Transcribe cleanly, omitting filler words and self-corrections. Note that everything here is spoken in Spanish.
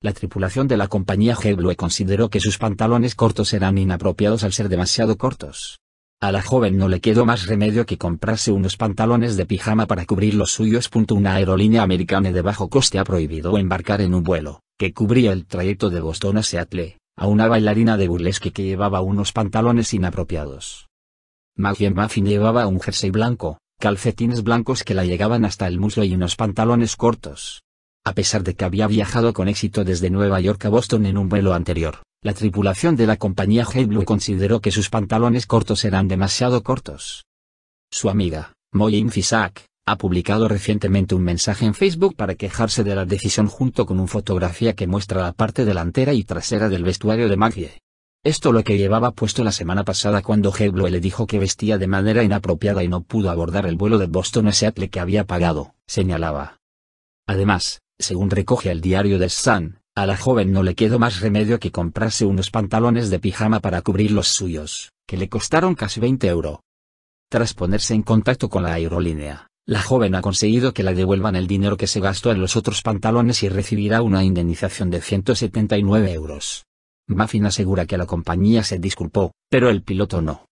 La tripulación de la compañía JetBlue consideró que sus pantalones cortos eran inapropiados al ser demasiado cortos. A la joven no le quedó más remedio que comprarse unos pantalones de pijama para cubrir los suyos. Una aerolínea americana de bajo coste ha prohibido embarcar en un vuelo, que cubría el trayecto de Boston a Seattle, a una bailarina de burlesque que llevaba unos pantalones inapropiados. Maggie Maffin llevaba un jersey blanco, calcetines blancos que la llegaban hasta el muslo y unos pantalones cortos. A pesar de que había viajado con éxito desde Nueva York a Boston en un vuelo anterior, la tripulación de la compañía JetBlue consideró que sus pantalones cortos eran demasiado cortos. Su amiga, Moyin Fisak, ha publicado recientemente un mensaje en Facebook para quejarse de la decisión junto con una fotografía que muestra la parte delantera y trasera del vestuario de Maggie. Esto lo que llevaba puesto la semana pasada cuando JetBlue le dijo que vestía de manera inapropiada y no pudo abordar el vuelo de Boston a Seattle que había pagado, señalaba. Además, según recoge el diario The Sun, a la joven no le quedó más remedio que comprarse unos pantalones de pijama para cubrir los suyos, que le costaron casi 20 €. Tras ponerse en contacto con la aerolínea, la joven ha conseguido que le devuelvan el dinero que se gastó en los otros pantalones y recibirá una indemnización de 179 €. Maffin asegura que la compañía se disculpó, pero el piloto no.